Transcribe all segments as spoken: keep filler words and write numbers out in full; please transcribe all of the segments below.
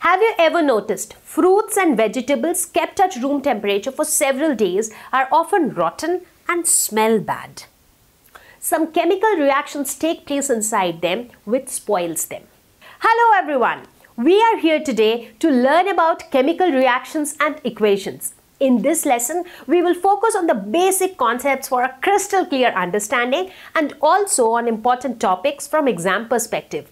Have you ever noticed fruits and vegetables kept at room temperature for several days are often rotten and smell bad? Some chemical reactions take place inside them which spoils them. Hello everyone! We are here today to learn about chemical reactions and equations. In this lesson, we will focus on the basic concepts for a crystal clear understanding and also on important topics from exam perspective.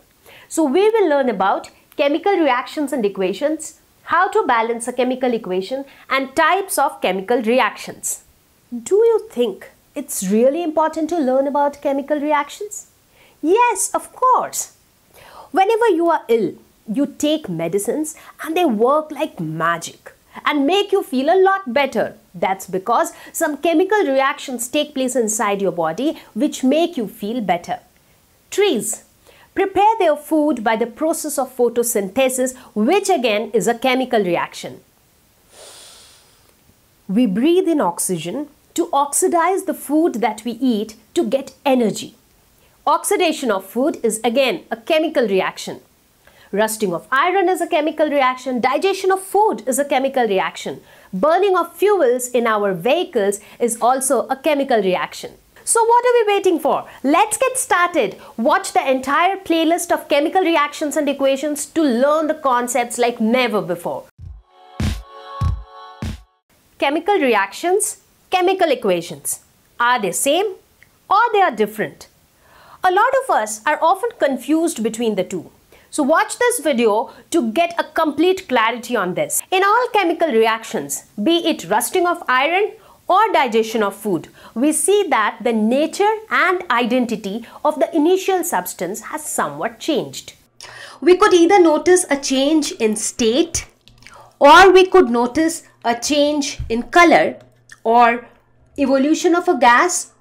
So we will learn about chemical reactions and equations, how to balance a chemical equation and types of chemical reactions. Do you think it's really important to learn about chemical reactions? Yes, of course. Whenever you are ill, you take medicines and they work like magic and make you feel a lot better. That's because some chemical reactions take place inside your body which make you feel better. Trees prepare their food by the process of photosynthesis, which again is a chemical reaction. We breathe in oxygen to oxidize the food that we eat to get energy. Oxidation of food is again a chemical reaction. Rusting of iron is a chemical reaction, digestion of food is a chemical reaction, burning of fuels in our vehicles is also a chemical reaction. So what are we waiting for? Let's get started. Watch the entire playlist of chemical reactions and equations to learn the concepts like never before. Chemical reactions, chemical equations. Are they same or they are different? A lot of us are often confused between the two. So watch this video to get a complete clarity on this. In all chemical reactions, be it rusting of iron or digestion of food, we see that the nature and identity of the initial substance has somewhat changed. We could either notice a change in state, or we could notice a change in color, or evolution of a gas,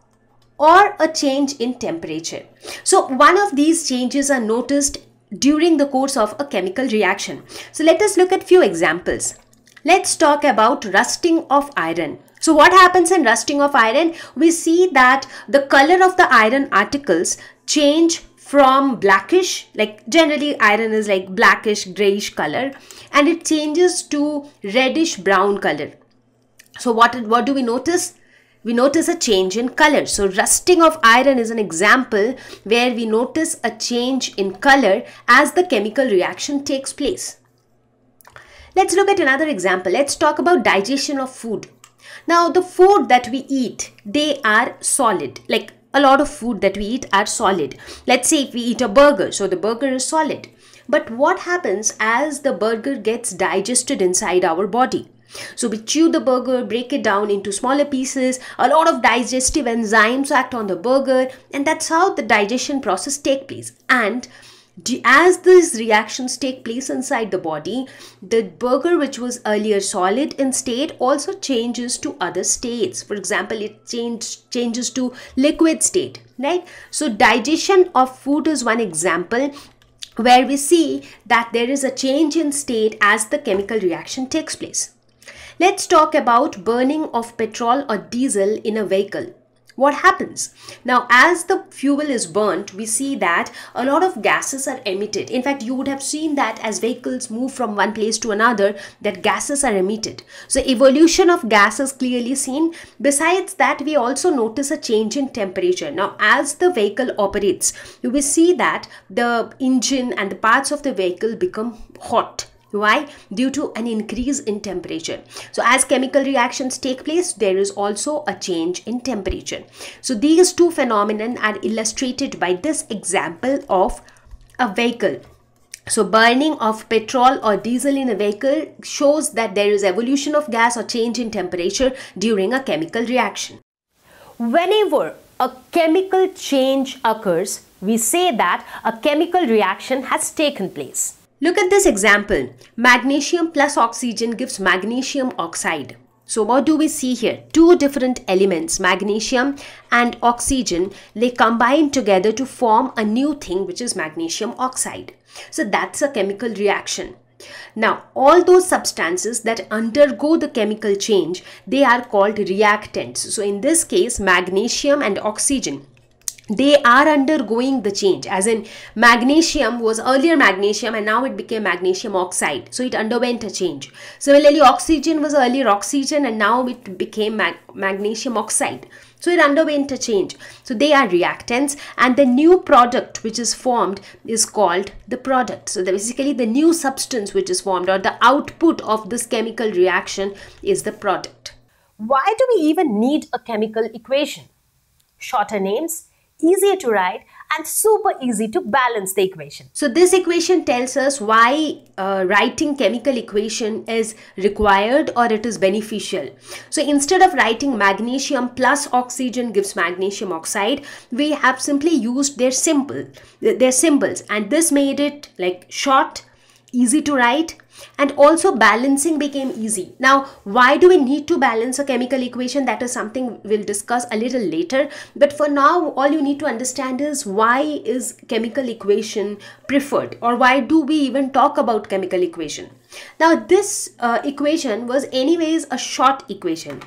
or a change in temperature. So one of these changes are noticed during the course of a chemical reaction. So let us look at few examples. Let's talk about rusting of iron. So what happens in rusting of iron? We see that the color of the iron articles change from blackish, like generally iron is like blackish grayish color, and it changes to reddish brown color. So what, what do we notice? We notice a change in color. So rusting of iron is an example where we notice a change in color as the chemical reaction takes place. Let's look at another example. Let's talk about digestion of food. Now the food that we eat, they are solid. Like a lot of food that we eat are solid. Let's say if we eat a burger, so the burger is solid. But what happens as the burger gets digested inside our body? So we chew the burger, break it down into smaller pieces, a lot of digestive enzymes act on the burger, and that's how the digestion process takes place. And as these reactions take place inside the body, the burger which was earlier solid in state also changes to other states. For example, it change, changes to liquid state, right? So digestion of food is one example where we see that there is a change in state as the chemical reaction takes place. Let's talk about burning of petrol or diesel in a vehicle. What happens? Now, as the fuel is burnt, we see that a lot of gases are emitted. In fact, you would have seen that as vehicles move from one place to another, that gases are emitted. So evolution of gas is clearly seen. Besides that, we also notice a change in temperature. Now, as the vehicle operates, you will see that the engine and the parts of the vehicle become hot. Why? Due to an increase in temperature. So as chemical reactions take place, there is also a change in temperature. So these two phenomena are illustrated by this example of a vehicle. So burning of petrol or diesel in a vehicle shows that there is evolution of gas or change in temperature during a chemical reaction. Whenever a chemical change occurs, we say that a chemical reaction has taken place. Look at this example. Magnesium plus oxygen gives magnesium oxide. So what do we see here? Two different elements, magnesium and oxygen, they combine together to form a new thing which is magnesium oxide. So that's a chemical reaction. Now all those substances that undergo the chemical change, they are called reactants. So in this case, magnesium and oxygen, they are undergoing the change, as in magnesium was earlier magnesium and now it became magnesium oxide, so it underwent a change. Similarly, oxygen was earlier oxygen and now it became mag magnesium oxide, so it underwent a change. So they are reactants, and the new product which is formed is called the product. So basically the new substance which is formed, or the output of this chemical reaction, is the product. Why do we even need a chemical equation? Shorter names, easier to write, and super easy to balance the equation. So this equation tells us why uh, writing chemical equation is required or it is beneficial. So instead of writing magnesium plus oxygen gives magnesium oxide, we have simply used their symbol, their symbols, and this made it like short, easy to write, and also balancing became easy. Now, why do we need to balance a chemical equation? That is something we'll discuss a little later. But for now, all you need to understand is why is chemical equation preferred, or why do we even talk about chemical equation? Now, this uh, equation was anyways a short equation.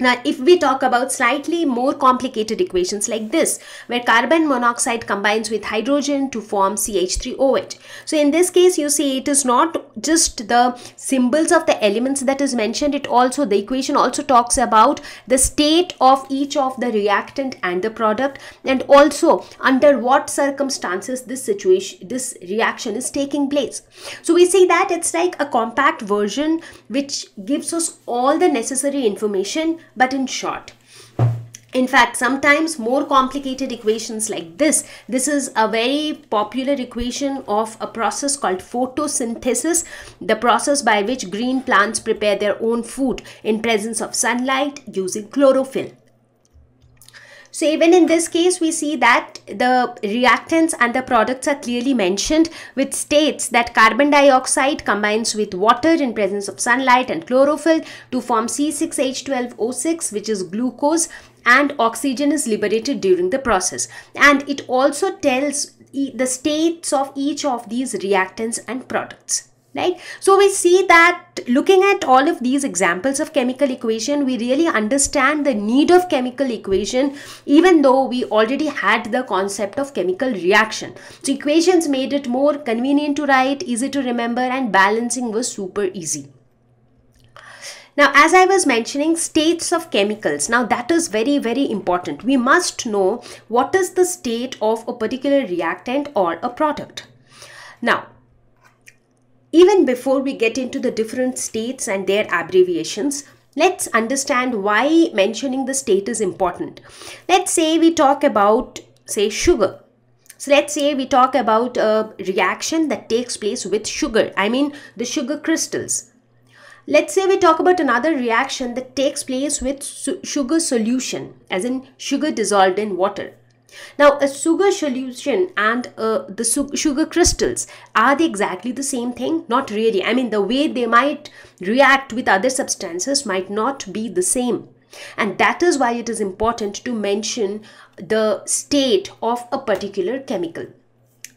Now, if we talk about slightly more complicated equations like this, where carbon monoxide combines with hydrogen to form C H three O H. So in this case, you see it is not just the symbols of the elements that is mentioned, it also, the equation also talks about the state of each of the reactant and the product, and also under what circumstances this situation, this reaction is taking place. So we see that it's like a compact version which gives us all the necessary information, but in short. In fact, sometimes more complicated equations like this, this is a very popular equation of a process called photosynthesis, the process by which green plants prepare their own food in presence of sunlight using chlorophyll. So even in this case, we see that the reactants and the products are clearly mentioned, which states that carbon dioxide combines with water in presence of sunlight and chlorophyll to form C six H twelve O six, which is glucose, and oxygen is liberated during the process. And it also tells e the states of each of these reactants and products. Right? So we see that looking at all of these examples of chemical equation, we really understand the need of chemical equation, even though we already had the concept of chemical reaction. So equations made it more convenient to write, easy to remember, and balancing was super easy. Now, as I was mentioning, states of chemicals. Now, that is very, very important. We must know what is the state of a particular reactant or a product. Now, even before we get into the different states and their abbreviations, let's understand why mentioning the state is important. Let's say we talk about, say, sugar. So let's say we talk about a reaction that takes place with sugar. I mean the sugar crystals. Let's say we talk about another reaction that takes place with sugar solution, as in sugar dissolved in water. Now, a sugar solution and uh, the su sugar crystals, are they exactly the same thing? Not really. I mean, the way they might react with other substances might not be the same. And that is why it is important to mention the state of a particular chemical.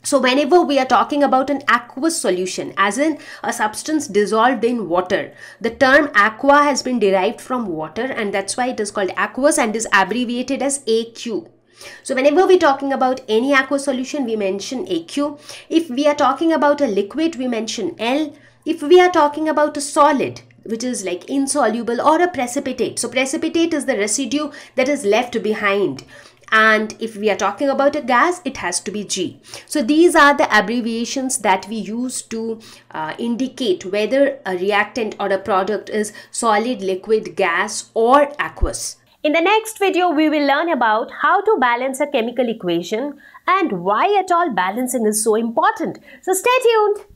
So whenever we are talking about an aqueous solution, as in a substance dissolved in water, the term aqua has been derived from water, and that's why it is called aqueous and is abbreviated as A Q. So whenever we're talking about any aqueous solution, we mention A Q. If we are talking about a liquid, we mention L. If we are talking about a solid, which is like insoluble, or a precipitate. So precipitate is the residue that is left behind. And if we are talking about a gas, it has to be G. So these are the abbreviations that we use to uh, indicate whether a reactant or a product is solid, liquid, gas, or aqueous. In the next video, we will learn about how to balance a chemical equation and why at all balancing is so important. So stay tuned.